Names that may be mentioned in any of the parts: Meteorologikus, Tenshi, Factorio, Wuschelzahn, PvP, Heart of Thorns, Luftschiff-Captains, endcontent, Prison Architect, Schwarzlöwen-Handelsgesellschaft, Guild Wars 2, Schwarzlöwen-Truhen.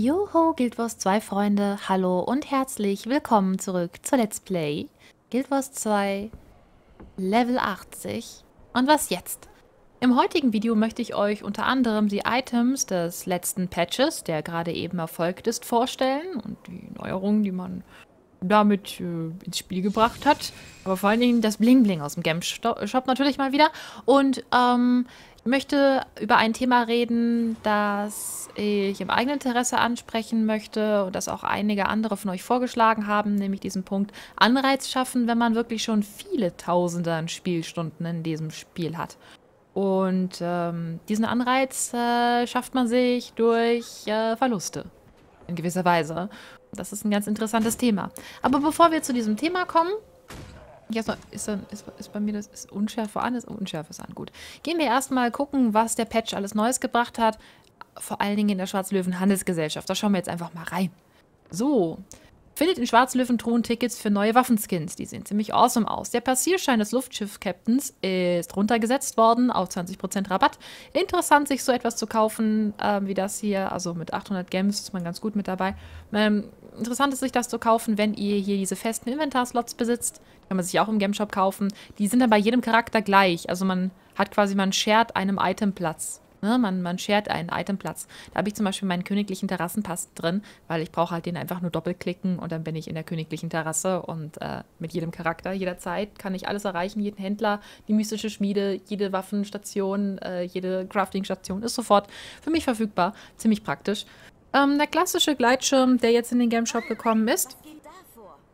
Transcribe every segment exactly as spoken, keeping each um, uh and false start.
Joho, Guild Wars zwei Freunde, hallo und herzlich willkommen zurück zu Let's Play Guild Wars zwei Level achtzig. Und was jetzt? Im heutigen Video möchte ich euch unter anderem die Items des letzten Patches, der gerade eben erfolgt ist, vorstellen und die Neuerungen, die man damit äh, ins Spiel gebracht hat. Aber vor allen Dingen das Bling Bling aus dem Game Shop natürlich mal wieder. Und ähm... ich möchte über ein Thema reden, das ich im eigenen Interesse ansprechen möchte und das auch einige andere von euch vorgeschlagen haben, nämlich diesen Punkt Anreiz schaffen, wenn man wirklich schon viele Tausende an Spielstunden in diesem Spiel hat. Und ähm, diesen Anreiz äh, schafft man sich durch äh, Verluste in gewisser Weise. Das ist ein ganz interessantes Thema. Aber bevor wir zu diesem Thema kommen, Erstmal, ist, dann, ist, ist bei mir das ist Unschärfe an? Ist Unschärfe an, gut. Gehen wir erstmal gucken, was der Patch alles Neues gebracht hat. Vor allen Dingen in der Schwarzlöwen-Handelsgesellschaft. Da schauen wir jetzt einfach mal rein. So. Findet in Schwarzlöwen-Truhen Tickets für neue Waffenskins. Die sehen ziemlich awesome aus. Der Passierschein des Luftschiff-Captains ist runtergesetzt worden auf zwanzig Prozent Rabatt. Interessant, sich so etwas zu kaufen äh, wie das hier. Also mit achthundert Gems ist man ganz gut mit dabei. Ähm, interessant ist, sich das zu kaufen, wenn ihr hier diese festen Inventarslots besitzt. Kann man sich auch im Gameshop kaufen. Die sind dann bei jedem Charakter gleich. Also man hat quasi, man shared einem Item Platz. Ne? Man, man shared einen Itemplatz. Da habe ich zum Beispiel meinen königlichen Terrassenpass drin, weil ich brauche halt den einfach nur doppelklicken und dann bin ich in der königlichen Terrasse und äh, mit jedem Charakter, jederzeit kann ich alles erreichen, jeden Händler, die mystische Schmiede, jede Waffenstation, äh, jede Crafting-Station ist sofort für mich verfügbar. Ziemlich praktisch. Ähm, der klassische Gleitschirm, der jetzt in den Gameshop gekommen ist.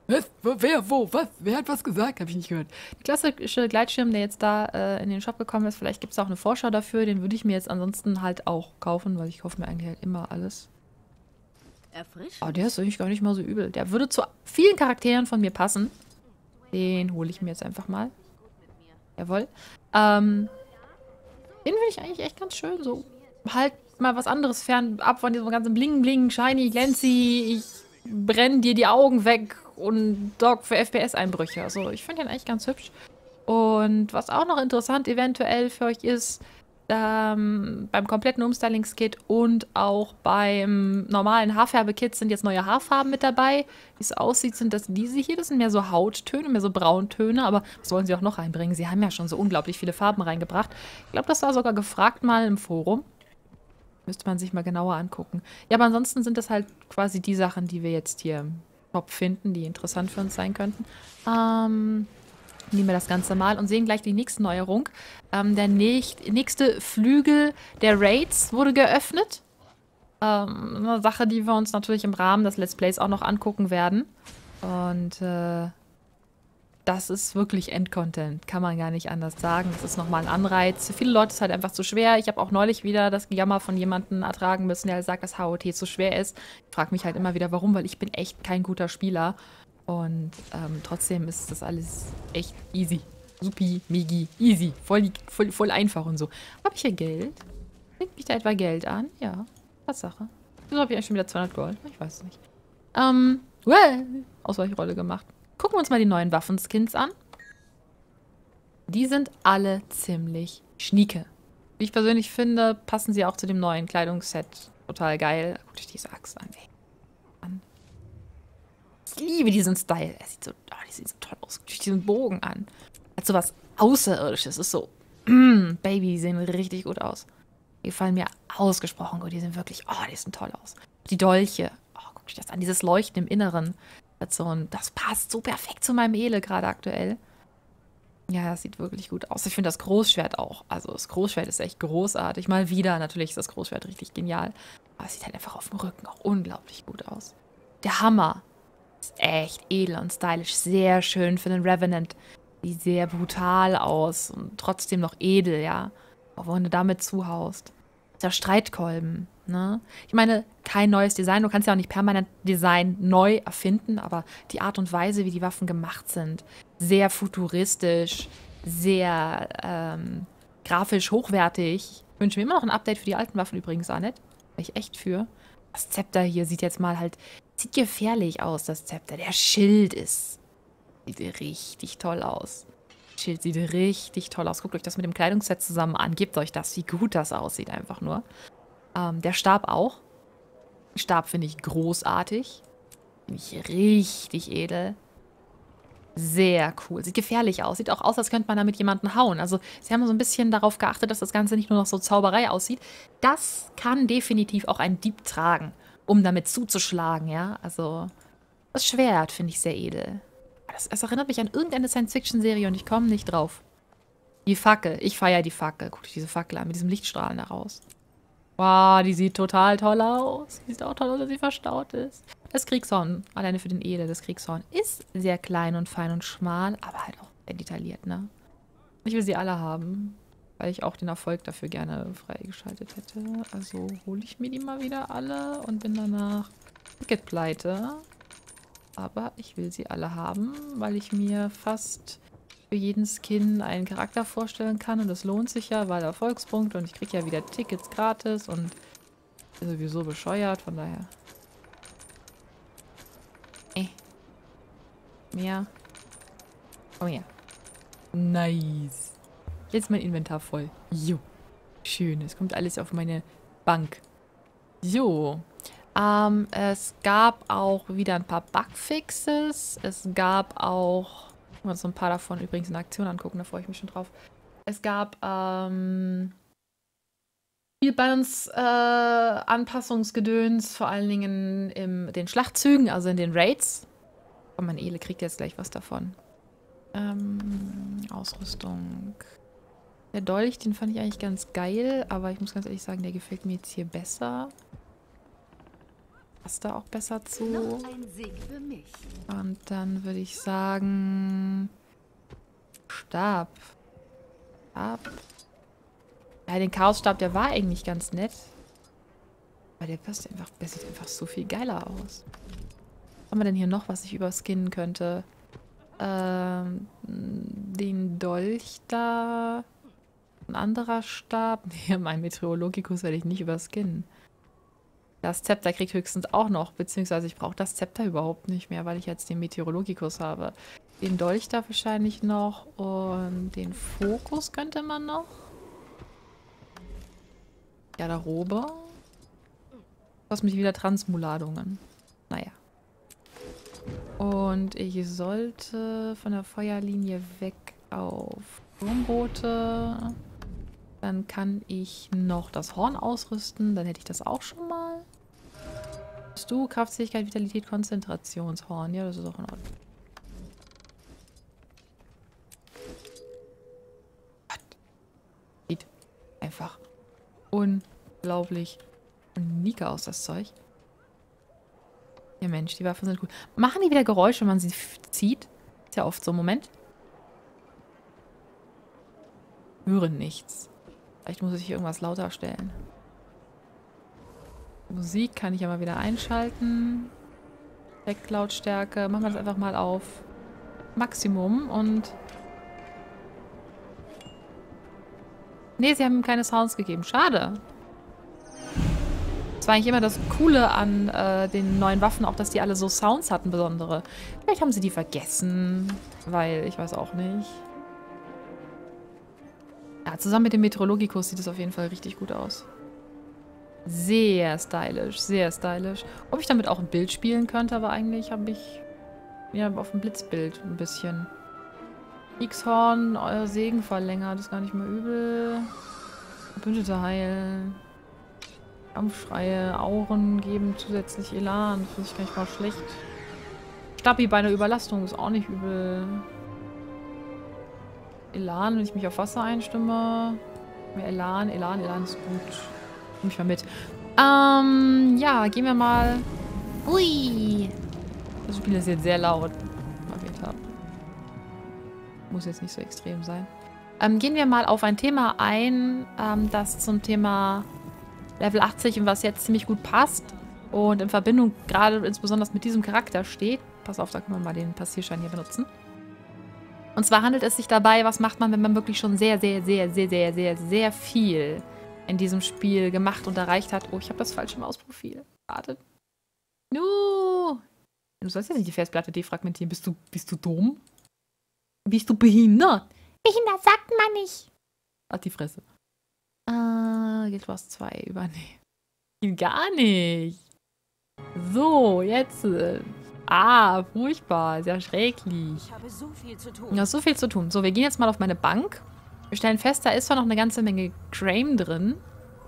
Was? Wer? Wo? Was? Wer hat was gesagt? Habe ich nicht gehört. Der klassische Gleitschirm, der jetzt da äh, in den Shop gekommen ist, vielleicht gibt es auch eine Vorschau dafür. Den würde ich mir jetzt ansonsten halt auch kaufen, weil ich kaufe mir eigentlich halt immer alles. Erfrischend. Oh, der ist eigentlich gar nicht mal so übel. Der würde zu vielen Charakteren von mir passen. Den hole ich mir jetzt einfach mal. Jawohl. Ähm, den finde ich eigentlich echt ganz schön. So halt mal was anderes fern ab von diesem ganzen Bling Bling, Shiny, Glancy. Ich brenne dir die Augen weg. Und Doc für F P S-Einbrüche. Also ich finde den eigentlich ganz hübsch. Und was auch noch interessant eventuell für euch ist, ähm, beim kompletten Umstylings-Kit und auch beim normalen Haarfärbe-Kit sind jetzt neue Haarfarben mit dabei. Wie es aussieht, sind das diese hier. Das sind mehr so Hauttöne, mehr so Brauntöne. Aber was wollen sie auch noch reinbringen? Sie haben ja schon so unglaublich viele Farben reingebracht. Ich glaube, das war sogar gefragt mal im Forum. Müsste man sich mal genauer angucken. Ja, aber ansonsten sind das halt quasi die Sachen, die wir jetzt hier finden, die interessant für uns sein könnten. Ähm, nehmen wir das Ganze mal und sehen gleich die nächste Neuerung. Ähm, der nächst, nächste Flügel der Raids wurde geöffnet. Ähm, eine Sache, die wir uns natürlich im Rahmen des Let's Plays auch noch angucken werden. Und äh, das ist wirklich Endcontent, kann man gar nicht anders sagen. Das ist nochmal ein Anreiz. Für viele Leute ist es halt einfach zu schwer. Ich habe auch neulich wieder das Gejammer von jemandem ertragen müssen, der sagt, dass H O T zu schwer ist. Ich frage mich halt immer wieder, warum, weil ich bin echt kein guter Spieler. Und ähm, trotzdem ist das alles echt easy. Supi, migi, easy. Voll, voll, voll einfach und so. Habe ich hier Geld? Bringt mich da etwa Geld an? Ja, Tatsache. Wieso habe ich eigentlich schon wieder zweihundert Gold? Ich weiß es nicht. Ähm, well, Ausweichrolle gemacht. Gucken wir uns mal die neuen Waffenskins an. Die sind alle ziemlich schnieke. Wie ich persönlich finde, passen sie auch zu dem neuen Kleidungsset. Total geil. Guck dir diese Axt an. an. Ich liebe diesen Style. Er sieht so, oh, die sieht so toll aus. Guck dir diesen Bogen an. Hat so was Außerirdisches. Ist so, mm, Baby, die sehen richtig gut aus. Die gefallen mir ausgesprochen gut. Die sind wirklich, oh, die sehen toll aus. Die Dolche. Oh, guck dir das an. Dieses Leuchten im Inneren. So ein, das passt so perfekt zu meinem Ele gerade aktuell. Ja, das sieht wirklich gut aus. Ich finde das Großschwert auch. Also das Großschwert ist echt großartig. Mal wieder, natürlich ist das Großschwert richtig genial. Aber es sieht halt einfach auf dem Rücken auch unglaublich gut aus. Der Hammer ist echt edel und stylisch. Sehr schön für den Revenant. Sieht sehr brutal aus und trotzdem noch edel, ja. Auch wenn du damit zuhaust. Der Streitkolben. Ne? Ich meine, kein neues Design. Du kannst ja auch nicht permanent Design neu erfinden, aber die Art und Weise, wie die Waffen gemacht sind, sehr futuristisch, sehr ähm, grafisch hochwertig. Ich wünsche mir immer noch ein Update für die alten Waffen übrigens, Annette. Bin ich echt für. Das Zepter hier sieht jetzt mal halt, sieht gefährlich aus, das Zepter. Der Schild ist, sieht richtig toll aus. Das Schild sieht richtig toll aus. Guckt euch das mit dem Kleidungsset zusammen an. Gebt euch das, wie gut das aussieht einfach nur. Ähm, der Stab auch. Stab finde ich großartig. Finde ich richtig edel. Sehr cool. Sieht gefährlich aus. Sieht auch aus, als könnte man damit jemanden hauen. Also sie haben so ein bisschen darauf geachtet, dass das Ganze nicht nur noch so Zauberei aussieht. Das kann definitiv auch ein Dieb tragen, um damit zuzuschlagen, ja. Also das Schwert finde ich sehr edel. Das, das erinnert mich an irgendeine Science-Fiction-Serie und ich komme nicht drauf. Die Fackel. Ich feiere die Fackel. Guck dir diese Fackel an, mit diesem Lichtstrahlen da raus. Wow, die sieht total toll aus. Die sieht auch toll aus, dass sie verstaut ist. Das Kriegshorn, alleine für den Edel, das Kriegshorn ist sehr klein und fein und schmal, aber halt auch sehr detailliert, ne? Ich will sie alle haben, weil ich auch den Erfolg dafür gerne freigeschaltet hätte. Also hole ich mir die mal wieder alle und bin danach Ticketpleite. Aber ich will sie alle haben, weil ich mir fast für jeden Skin einen Charakter vorstellen kann. Und das lohnt sich ja, weil Erfolgspunkte und ich kriege ja wieder Tickets gratis und bin sowieso bescheuert, von daher... Ey. Mehr. Komm her. Nice. Jetzt mein Inventar voll. Jo. Schön. Es kommt alles auf meine Bank. So. Ähm, es gab auch wieder ein paar Bugfixes. Es gab auch... Ich muss uns ein paar davon übrigens in Aktion angucken. Da freue ich mich schon drauf. Es gab, ähm... Balance äh, Anpassungsgedöns, vor allen Dingen in den Schlachtzügen, also in den Raids. Oh, mein Ele kriegt jetzt gleich was davon. Ähm, Ausrüstung. Der Dolch, den fand ich eigentlich ganz geil, aber ich muss ganz ehrlich sagen, der gefällt mir jetzt hier besser. Passt da auch besser zu. Noch ein Sieg für mich. Und dann würde ich sagen... Stab. Stab. Ja, den Chaosstab, der war eigentlich ganz nett. Aber der passt einfach, der sieht einfach so viel geiler aus. Was haben wir denn hier noch, was ich überskinnen könnte? Ähm, den Dolch da. Ein anderer Stab. Nee, mein Meteorologikus werde ich nicht überskinnen. Das Zepter kriegt höchstens auch noch, beziehungsweise ich brauche das Zepter überhaupt nicht mehr, weil ich jetzt den Meteorologikus habe. Den Dolch da wahrscheinlich noch und den Fokus könnte man noch. Garderobe. Kostet mich wieder Transmuladungen. Naja. Und ich sollte von der Feuerlinie weg auf Sturmboote. Dann kann ich noch das Horn ausrüsten. Dann hätte ich das auch schon mal. Hast du Kraftfähigkeit, Vitalität, Konzentrationshorn? Ja, das ist auch in Ordnung. Gott. Sieht einfach unglaublich unique aus, das Zeug. Ja Mensch, die Waffen sind cool. Machen die wieder Geräusche, wenn man sie zieht? Ist ja oft so. Moment. Hören nichts. Vielleicht muss ich irgendwas lauter stellen. Musik kann ich ja mal wieder einschalten. Lautstärke. Machen wir das einfach mal auf Maximum und... Ne, sie haben ihm keine Sounds gegeben. Schade. Das war eigentlich immer das Coole an äh, den neuen Waffen, auch dass die alle so Sounds hatten, besondere. Vielleicht haben sie die vergessen, weil ich weiß auch nicht. Ja, zusammen mit dem Meteorologikus sieht es auf jeden Fall richtig gut aus. Sehr stylisch, sehr stylisch. Ob ich damit auch ein Bild spielen könnte, aber eigentlich habe ich ja auf dem Blitzbild ein bisschen... Kriegshorn, euer Segen verlängert, ist gar nicht mehr übel. Verbündete heilen. Kampfschreie, Auren geben zusätzlich Elan, finde ich gar nicht mal schlecht. Stabi bei einer Überlastung ist auch nicht übel. Elan, wenn ich mich auf Wasser einstimme. Mehr Elan, Elan, Elan ist gut. Nimm mich mal mit. Ähm, ja, gehen wir mal. Ui! Das Spiel ist jetzt sehr laut. Muss jetzt nicht so extrem sein. Ähm, gehen wir mal auf ein Thema ein, ähm, das zum Thema Level achtzig und was jetzt ziemlich gut passt und in Verbindung gerade insbesondere mit diesem Charakter steht. Pass auf, da können wir mal den Passierschein hier benutzen. Und zwar handelt es sich dabei, was macht man, wenn man wirklich schon sehr, sehr, sehr, sehr, sehr, sehr, sehr viel in diesem Spiel gemacht und erreicht hat. Oh, ich habe das falsche Mausprofil. Warte. No! Du sollst ja nicht die Festplatte defragmentieren. Bist du, bist du dumm? Bist du behindert? Behindert sagt man nicht. Ach, die Fresse. Äh, Guild Wars zwei übernehmen. Geht gar nicht. So, jetzt. Ah, furchtbar. Sehr schrecklich. Ich habe so viel zu tun. Du hast so viel zu tun. So, wir gehen jetzt mal auf meine Bank. Wir stellen fest, da ist zwar noch eine ganze Menge Creme drin.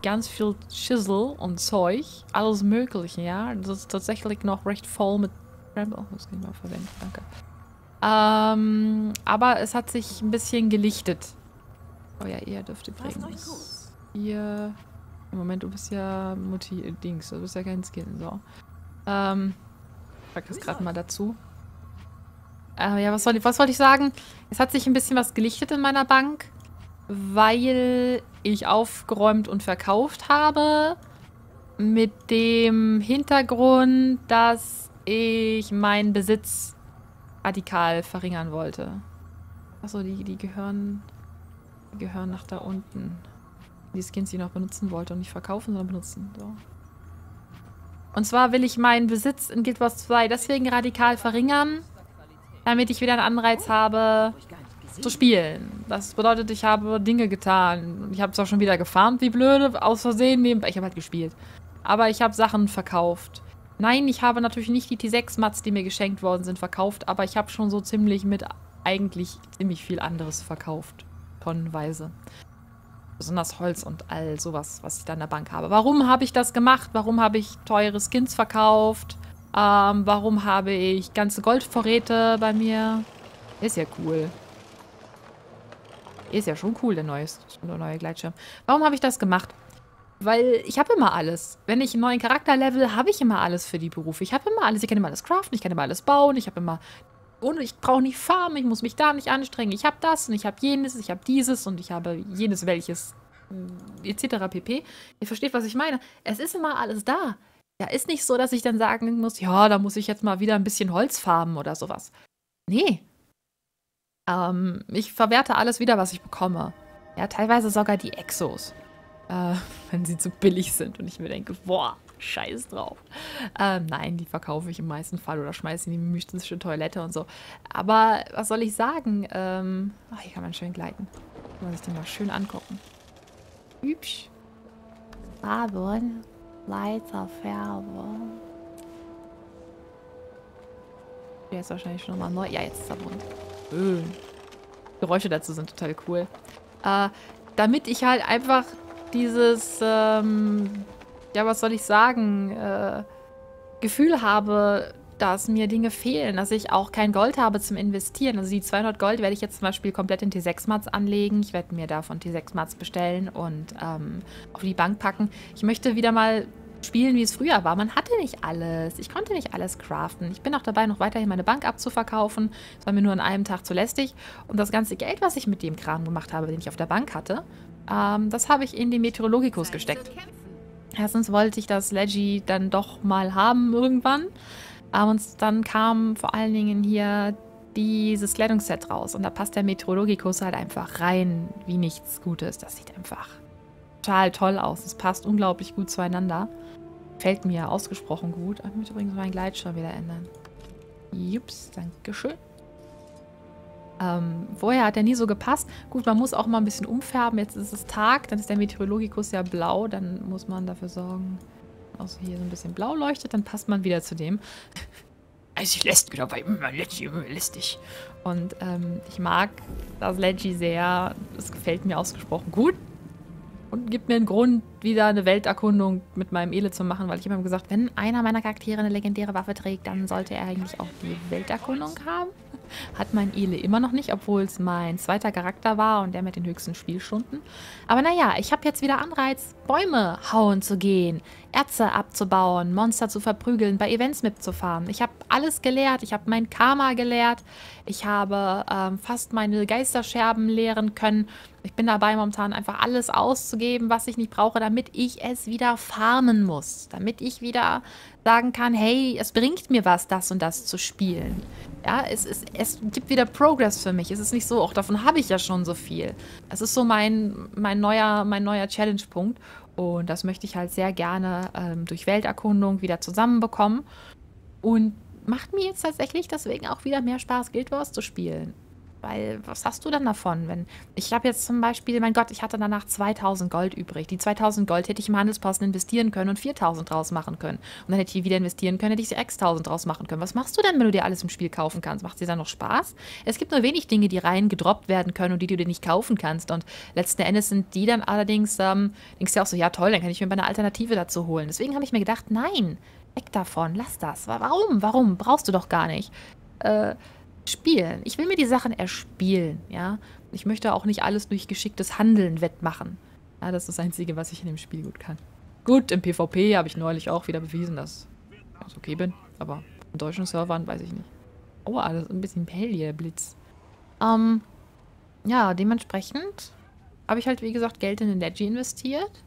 Ganz viel Chisel und Zeug. Alles Mögliche, ja. Das ist tatsächlich noch recht voll mit Creme. Oh, das kann ich mal verwenden. Danke. Ähm, aber es hat sich ein bisschen gelichtet. Oh ja, ihr dürft übrigens. Ihr... Moment, du bist ja Mutti Dings, du bist ja kein Skin, so. Ähm, ich pack das gerade mal dazu. Äh, ja, was soll ich, was wollte ich sagen? Es hat sich ein bisschen was gelichtet in meiner Bank, weil ich aufgeräumt und verkauft habe. Mit dem Hintergrund, dass ich meinen Besitz radikal verringern wollte. Achso, die, die gehören... Die gehören nach da unten. Die Skins, die ich noch benutzen wollte und nicht verkaufen, sondern benutzen. So. Und zwar will ich meinen Besitz in Guild Wars zwei deswegen radikal verringern, damit ich wieder einen Anreiz habe, zu spielen. Das bedeutet, ich habe Dinge getan. Ich habe zwar schon wieder gefarmt, wie blöde, aus Versehen nebenbei. Ich habe halt gespielt. Aber ich habe Sachen verkauft. Nein, ich habe natürlich nicht die T sechs Mats, die mir geschenkt worden sind, verkauft, aber ich habe schon so ziemlich mit eigentlich ziemlich viel anderes verkauft. Tonnenweise. Besonders Holz und all sowas, was ich da in der Bank habe. Warum habe ich das gemacht? Warum habe ich teure Skins verkauft? Ähm, warum habe ich ganze Goldvorräte bei mir? Ist ja cool. Ist ja schon cool, der neue, der neue Gleitschirm. Warum habe ich das gemacht? Weil ich habe immer alles. Wenn ich einen neuen Charakter level, habe ich immer alles für die Berufe. Ich habe immer alles. Ich kann immer alles craften, ich kann immer alles bauen, ich habe immer... Und ich brauche nicht farmen, ich muss mich da nicht anstrengen. Ich habe das und ich habe jenes, ich habe dieses und ich habe jenes welches, et cetera pp. Ihr versteht, was ich meine. Es ist immer alles da. Ja, ist nicht so, dass ich dann sagen muss, ja, da muss ich jetzt mal wieder ein bisschen Holz farmen oder sowas. Nee. Ähm, ich verwerte alles wieder, was ich bekomme. Ja, teilweise sogar die Exos. Äh, wenn sie zu billig sind und ich mir denke, boah. Scheiß drauf. Ähm, nein, die verkaufe ich im meisten Fall oder schmeiße in die mystische Toilette und so. Aber was soll ich sagen? Ähm, ach, hier kann man schön gleiten. Kann man sich den mal schön angucken. Hübsch. Farbe, Leiter, Färbe. Der ist wahrscheinlich schon nochmal neu. Ja, jetzt ist er bunt. Öh. Geräusche dazu sind total cool. Äh, damit ich halt einfach dieses, ähm, ja, was soll ich sagen, äh, Gefühl habe, dass mir Dinge fehlen, dass ich auch kein Gold habe zum Investieren. Also die zweihundert Gold werde ich jetzt zum Beispiel komplett in T sechs Mats anlegen. Ich werde mir davon T sechs Mats bestellen und ähm, auf die Bank packen. Ich möchte wieder mal spielen, wie es früher war. Man hatte nicht alles. Ich konnte nicht alles craften. Ich bin auch dabei, noch weiterhin meine Bank abzuverkaufen. Das war mir nur an einem Tag zu lästig. Und das ganze Geld, was ich mit dem Kram gemacht habe, den ich auf der Bank hatte, ähm, das habe ich in den Meteorologikus gesteckt. Erstens wollte ich das Leggy dann doch mal haben irgendwann. Und dann kam vor allen Dingen hier dieses Kleidungsset raus. Und da passt der Meteorologikus halt einfach rein, wie nichts Gutes. Das sieht einfach total toll aus. Das passt unglaublich gut zueinander. Fällt mir ausgesprochen gut. Ich muss übrigens meinen Gleitschirm wieder ändern. Jups, dankeschön. Ähm, vorher hat er nie so gepasst. Gut, man muss auch mal ein bisschen umfärben. Jetzt ist es Tag, dann ist der Meteorologikus ja blau. Dann muss man dafür sorgen, dass hier so ein bisschen blau leuchtet. Dann passt man wieder zu dem. Also ich lässt genau bei immer Leggy, immer lästig. Und ähm, ich mag das Leggy sehr. Es gefällt mir ausgesprochen gut. Und gibt mir einen Grund, wieder eine Welterkundung mit meinem Ele zu machen, weil ich immer gesagt, wenn einer meiner Charaktere eine legendäre Waffe trägt, dann sollte er eigentlich auch die Welterkundung haben. Hat mein Ele immer noch nicht, obwohl es mein zweiter Charakter war und der mit den höchsten Spielstunden. Aber naja, ich habe jetzt wieder Anreiz, Bäume hauen zu gehen, Erze abzubauen, Monster zu verprügeln, bei Events mitzufahren. Ich habe alles gelehrt, ich habe mein Karma gelehrt, ich habe ähm, fast meine Geisterscherben leeren können. Ich bin dabei, momentan einfach alles auszugeben, was ich nicht brauche, damit ich es wieder farmen muss. Damit ich wieder sagen kann, hey, es bringt mir was, das und das zu spielen. Ja, es, es, es gibt wieder Progress für mich. Es ist nicht so, auch davon habe ich ja schon so viel. Das ist so mein, mein neuer, mein neuer Challenge-Punkt. Und das möchte ich halt sehr gerne ähm, durch Welterkundung wieder zusammenbekommen. Und macht mir jetzt tatsächlich deswegen auch wieder mehr Spaß, Guild Wars zu spielen. Weil was hast du dann davon? Wenn ich habe jetzt zum Beispiel, mein Gott, ich hatte danach zweitausend Gold übrig. Die zweitausend Gold hätte ich im Handelsposten investieren können und viertausend draus machen können. Und dann hätte ich die wieder investieren können, hätte ich sechstausend draus machen können. Was machst du denn, wenn du dir alles im Spiel kaufen kannst? Macht dir dann noch Spaß? Es gibt nur wenig Dinge, die rein gedroppt werden können und die du dir nicht kaufen kannst. Und letzten Endes sind die dann allerdings, ähm, denkst du ja auch so, ja toll, dann kann ich mir eine Alternative dazu holen. Deswegen habe ich mir gedacht, nein, weg davon, lass das. Warum? Warum? Brauchst du doch gar nicht. Äh, spielen. Ich will mir die Sachen erspielen, ja. Ich möchte auch nicht alles durch geschicktes Handeln wettmachen. Ja, das ist das Einzige, was ich in dem Spiel gut kann. Gut, im PvP habe ich neulich auch wieder bewiesen, dass ich okay bin, aber in deutschen Servern weiß ich nicht. Oh, das ist ein bisschen hell hier, der Blitz. Ähm, ja, dementsprechend habe ich halt, wie gesagt, Geld in den Leggy investiert.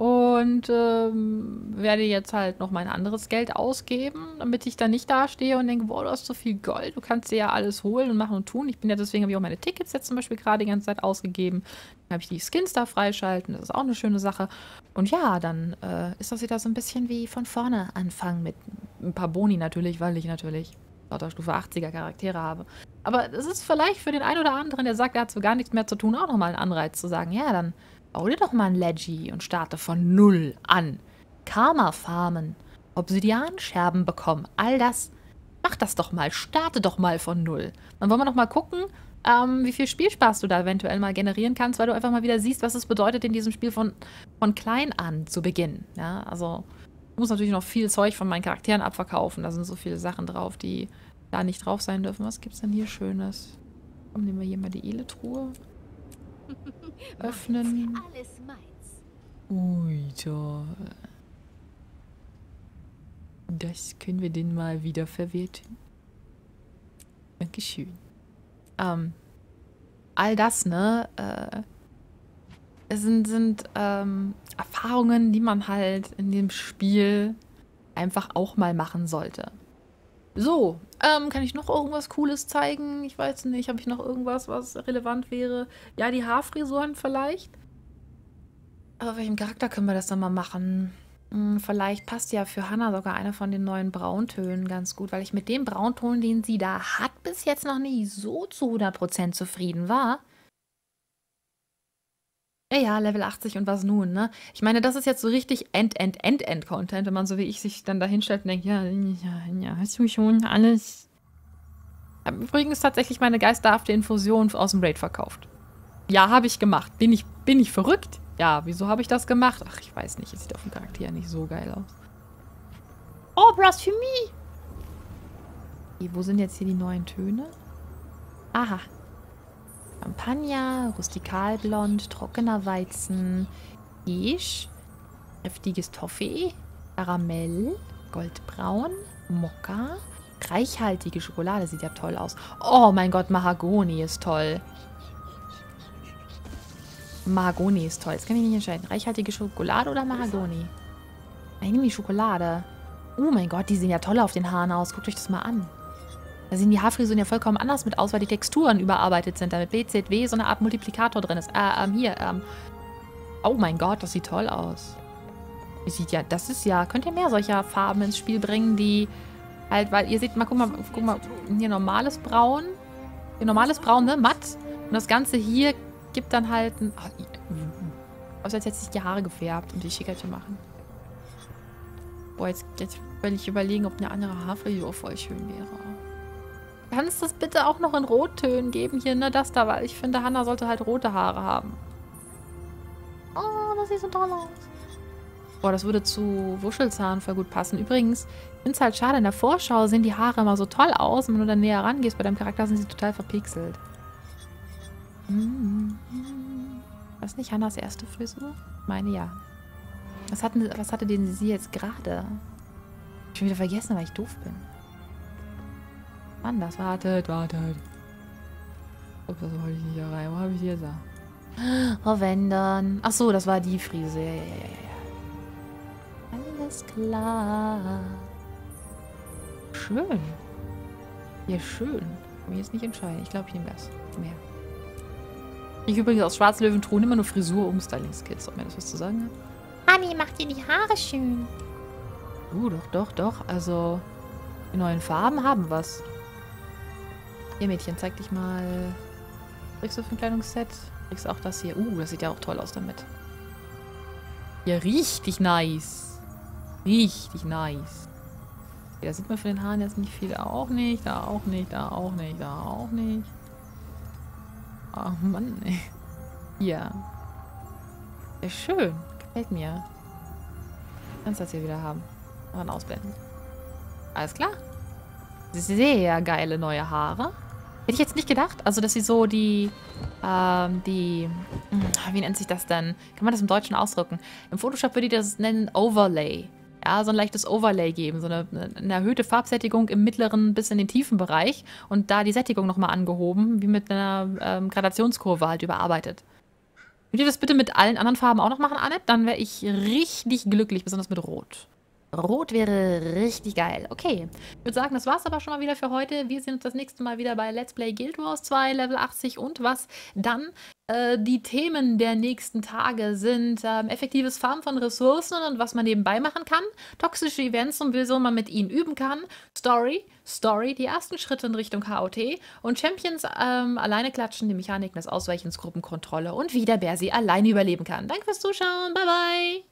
Und ähm, werde jetzt halt noch mein anderes Geld ausgeben, damit ich da nicht dastehe und denke, boah, du hast so viel Gold, du kannst dir ja alles holen und machen und tun. Ich bin ja deswegen, habe ich auch meine Tickets jetzt zum Beispiel gerade die ganze Zeit ausgegeben. Dann habe ich die Skins da freischalten, das ist auch eine schöne Sache. Und ja, dann äh, ist das wieder so ein bisschen wie von vorne anfangen mit ein paar Boni natürlich, weil ich natürlich lauter Stufe achtziger Charaktere habe. Aber es ist vielleicht für den einen oder anderen, der sagt, er hat so gar nichts mehr zu tun, auch nochmal einen Anreiz zu sagen, ja, dann bau dir doch mal ein Leggy und starte von Null an. Karma farmen, Obsidianscherben bekommen, all das. Mach das doch mal, starte doch mal von Null. Dann wollen wir doch mal gucken, ähm, wie viel Spielspaß du da eventuell mal generieren kannst, weil du einfach mal wieder siehst, was es bedeutet, in diesem Spiel von, von klein an zu beginnen. Ja, also ich muss natürlich noch viel Zeug von meinen Charakteren abverkaufen. Da sind so viele Sachen drauf, die da nicht drauf sein dürfen. Was gibt's denn hier Schönes? Komm, nehmen wir hier mal die Ele-Truhe. Öffnen. Alles meins. Ui, toll. Das können wir denn mal wieder verwerten. Dankeschön. Ähm, all das, ne, äh, sind, sind ähm, Erfahrungen, die man halt in dem Spiel einfach auch mal machen sollte. So, ähm, kann ich noch irgendwas Cooles zeigen? Ich weiß nicht, habe ich noch irgendwas, was relevant wäre? Ja, die Haarfrisuren vielleicht. Aber welchem Charakter können wir das dann mal machen? Hm, vielleicht passt ja für Hannah sogar einer von den neuen Brauntönen ganz gut, weil ich mit dem Braunton, den sie da hat, bis jetzt noch nie so zu hundert Prozent zufrieden war. Ja, ja, Level achtzig und was nun, ne? Ich meine, das ist jetzt so richtig End, End, End, End-Content, wenn man so wie ich sich dann da hinstellt und denkt, ja, ja, ja, hast du schon alles. Ich habe übrigens tatsächlich meine geisterhafte Infusion aus dem Raid verkauft. Ja, habe ich gemacht. Bin ich, bin ich verrückt? Ja, wieso habe ich das gemacht? Ach, ich weiß nicht, es sieht auf dem Charakter ja nicht so geil aus. Oh, Blasphemie! Okay, wo sind jetzt hier die neuen Töne? Aha. Champagner, Rustikalblond, trockener Weizen, Beige, kräftiges Toffee, Karamell, Goldbraun, Mokka, reichhaltige Schokolade, sieht ja toll aus. Oh mein Gott, Mahagoni ist toll. Mahagoni ist toll, jetzt kann ich mich nicht entscheiden. Reichhaltige Schokolade oder Mahagoni? Ich nehme die Schokolade. Oh mein Gott, die sehen ja toll auf den Haaren aus, guckt euch das mal an. Da sehen die Haarfrisuren ja vollkommen anders mit aus, weil die Texturen überarbeitet sind, damit B Z W so eine Art Multiplikator drin ist. Äh, ähm, hier, ähm. Oh mein Gott, das sieht toll aus. Ihr seht ja, das ist ja, könnt ihr mehr solcher Farben ins Spiel bringen, die halt, weil ihr seht, mal, guck mal, guck mal, hier normales Braun. Hier normales Braun, ne, matt. Und das Ganze hier gibt dann halt ein, oh, also als hätte sich die Haare gefärbt, um die schicker zu machen. Boah, jetzt, jetzt will ich überlegen, ob eine andere Haarfrisur voll schön wäre. Kannst du das bitte auch noch in Rottönen geben hier, ne? Das da, weil ich finde, Hannah sollte halt rote Haare haben. Oh, das sieht so toll aus. Boah, das würde zu Wuschelzahn voll gut passen. Übrigens, ich finde es halt schade, in der Vorschau sehen die Haare immer so toll aus. Und wenn du dann näher rangehst, bei deinem Charakter sind sie total verpixelt. Hm. War nicht Hannahs erste Frisur? Ich meine, ja. Was, hatten, was hatte denn sie jetzt gerade? Ich bin wieder vergessen, weil ich doof bin. Anders, wartet, wartet. Ups, das wollte ich nicht da rein. Wo habe ich die jetzt da? Oh, wenn dann. Ach so, das war die Frise. Ja, ja, ja, ja. Alles klar. Schön. Ja, schön. Ich kann mich jetzt nicht entscheiden. Ich glaube, ich nehme das. Mehr. Ich übrigens aus Schwarzlöwen-Truhen immer nur Frisur um Styling-Skits. Ob mir das was zu sagen hat? Honey, mach dir die Haare schön. Oh, doch, doch, doch. Also, die neuen Farben haben was. Hier, Mädchen, zeig dich mal. Kriegst du ein Kleidungsset? Kriegst auch das hier. Uh, das sieht ja auch toll aus damit. Ja, richtig nice. Richtig nice. Okay, da sieht man von den Haaren jetzt nicht viel. Da auch nicht, da auch nicht, da auch nicht, da auch nicht. Oh Mann, ey. Ja. Sehr schön. Gefällt mir. Kannst das hier wieder haben. Und dann ausblenden. Alles klar. Sehr geile neue Haare. Hätte ich jetzt nicht gedacht. Also, dass sie so die, ähm, die, wie nennt sich das denn? Kann man das im Deutschen ausdrücken? Im Photoshop würde ich das nennen Overlay. Ja, so ein leichtes Overlay geben. So eine, eine erhöhte Farbsättigung im mittleren bis in den tiefen Bereich. Und da die Sättigung nochmal angehoben, wie mit einer ähm, Gradationskurve halt überarbeitet. Würdet ihr das bitte mit allen anderen Farben auch noch machen, Annette? Dann wäre ich richtig glücklich, besonders mit Rot. Rot wäre richtig geil. Okay, ich würde sagen, das war's aber schon mal wieder für heute. Wir sehen uns das nächste Mal wieder bei Let's Play Guild Wars zwei, Level achtzig und was dann äh, die Themen der nächsten Tage sind. Ähm, effektives Farmen von Ressourcen und was man nebenbei machen kann. Toxische Events und wieso man mit ihnen üben kann. Story, Story, die ersten Schritte in Richtung K O T. Und Champions ähm, alleine klatschen, die Mechaniken des Ausweichens, Gruppenkontrolle und wie der Bersi alleine überleben kann. Danke fürs Zuschauen, bye bye!